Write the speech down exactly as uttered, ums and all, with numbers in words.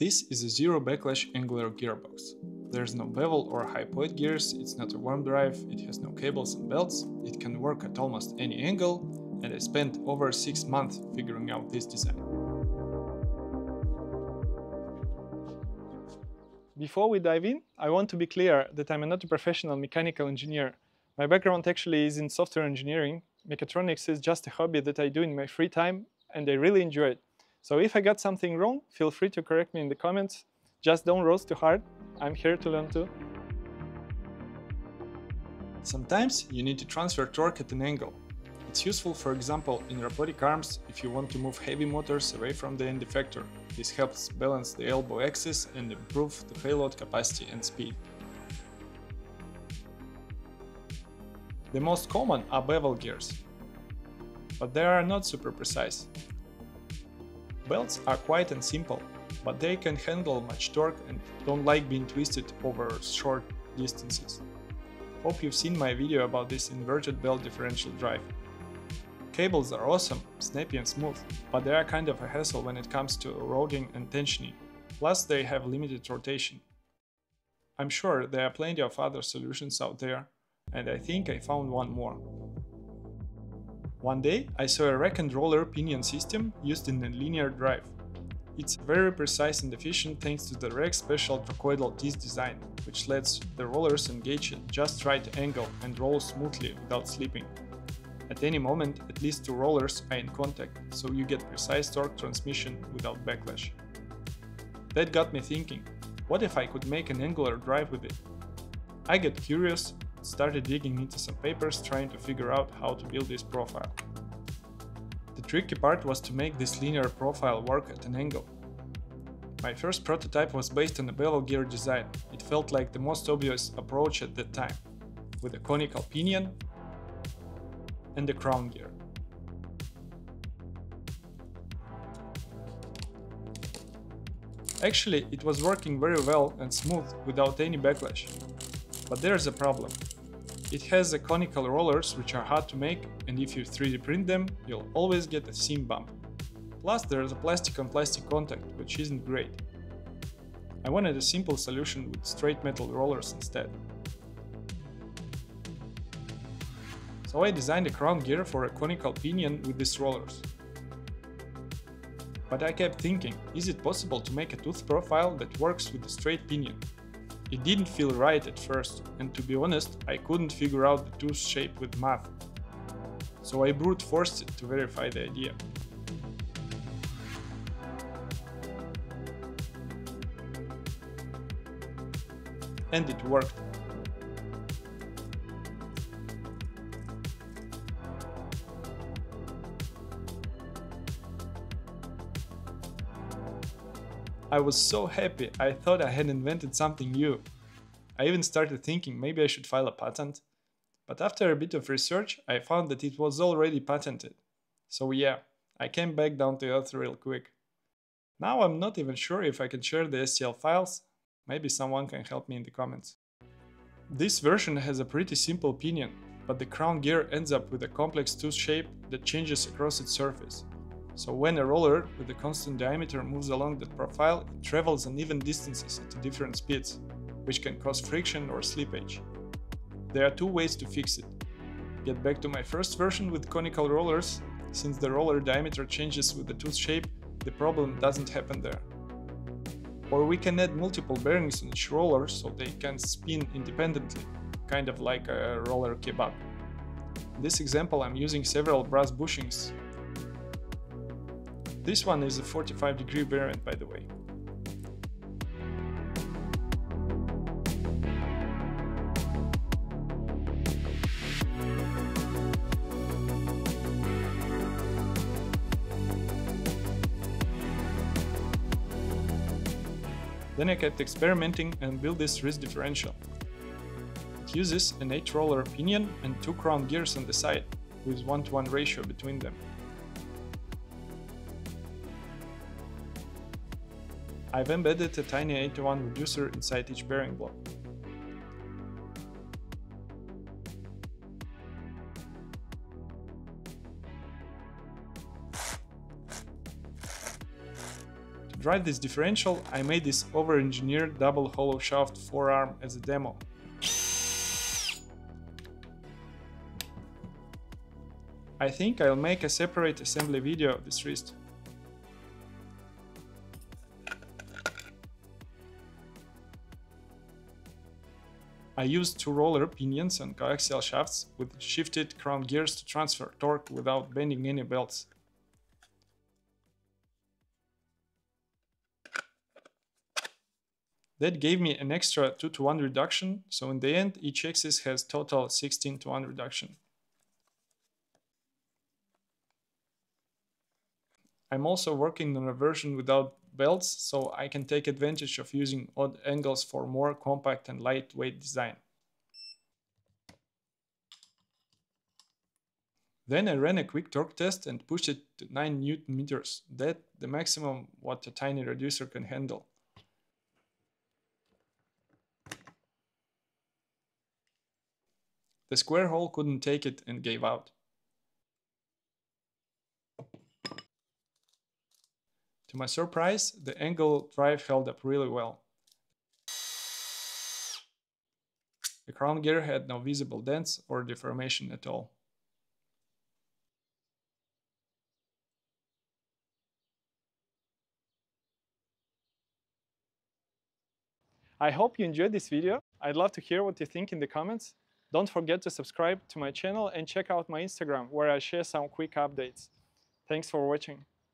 This is a Zero Backlash Angular Gearbox. There's no bevel or hypoid gears, it's not a worm drive, it has no cables and belts, it can work at almost any angle, and I spent over six months figuring out this design. Before we dive in, I want to be clear that I'm not a professional mechanical engineer. My background actually is in software engineering. Mechatronics is just a hobby that I do in my free time, and I really enjoy it. So if I got something wrong, feel free to correct me in the comments. Just don't roast too hard. I'm here to learn too. Sometimes you need to transfer torque at an angle. It's useful, for example, in robotic arms if you want to move heavy motors away from the end effector. This helps balance the elbow axis and improve the payload capacity and speed. The most common are bevel gears, but they are not super precise. Belts are quiet and simple, but they can handle much torque and don't like being twisted over short distances. Hope you've seen my video about this inverted belt differential drive. Cables are awesome, snappy and smooth, but they are kind of a hassle when it comes to routing and tensioning, plus they have limited rotation. I'm sure there are plenty of other solutions out there, and I think I found one more. One day, I saw a rack and roller pinion system used in a linear drive. It's very precise and efficient thanks to the rack's special trochoidal disc design, which lets the rollers engage at just right angle and roll smoothly without slipping. At any moment, at least two rollers are in contact, so you get precise torque transmission without backlash. That got me thinking, what if I could make an angular drive with it? I got curious, started digging into some papers trying to figure out how to build this profile. The tricky part was to make this linear profile work at an angle. My first prototype was based on a bevel gear design. It felt like the most obvious approach at that time, with a conical pinion and a crown gear. Actually, it was working very well and smooth without any backlash. But there's a problem. It has a conical rollers which are hard to make, and if you three D print them, you'll always get a seam bump. Plus there's a plastic on plastic contact, which isn't great. I wanted a simple solution with straight metal rollers instead. So I designed a crown gear for a conical pinion with these rollers. But I kept thinking, is it possible to make a tooth profile that works with a straight pinion? It didn't feel right at first, and to be honest, I couldn't figure out the tooth shape with math. So I brute forced it to verify the idea. And it worked. I was so happy, I thought I had invented something new. I even started thinking maybe I should file a patent. But after a bit of research, I found that it was already patented. So yeah, I came back down to earth real quick. Now I'm not even sure if I can share the S T L files. Maybe someone can help me in the comments. This version has a pretty simple pinion, but the crown gear ends up with a complex tooth shape that changes across its surface. So when a roller with a constant diameter moves along that profile, it travels uneven distances at different speeds, which can cause friction or slippage. There are two ways to fix it. Get back to my first version with conical rollers. Since the roller diameter changes with the tooth shape, the problem doesn't happen there. Or we can add multiple bearings on each roller so they can spin independently, kind of like a roller kebab. In this example, I'm using several brass bushings. This one is a forty-five degree variant, by the way. Then I kept experimenting and built this wrist differential. It uses an eight roller pinion and two crown gears on the side, with one to one ratio between them. I've embedded a tiny eight to one reducer inside each bearing block. To drive this differential, I made this over-engineered double hollow shaft forearm as a demo. I think I'll make a separate assembly video of this wrist. I used two roller pinions and coaxial shafts with shifted crown gears to transfer torque without bending any belts. That gave me an extra two to one reduction, so in the end each axis has total sixteen to one reduction. I'm also working on a version without belts, so I can take advantage of using odd angles for more compact and lightweight design. Then I ran a quick torque test and pushed it to nine newton meters, that's the maximum what a tiny reducer can handle. The square hole couldn't take it and gave out. To my surprise, the angle drive held up really well. The crown gear had no visible dents or deformation at all. I hope you enjoyed this video. I'd love to hear what you think in the comments. Don't forget to subscribe to my channel and check out my Instagram, where I share some quick updates. Thanks for watching.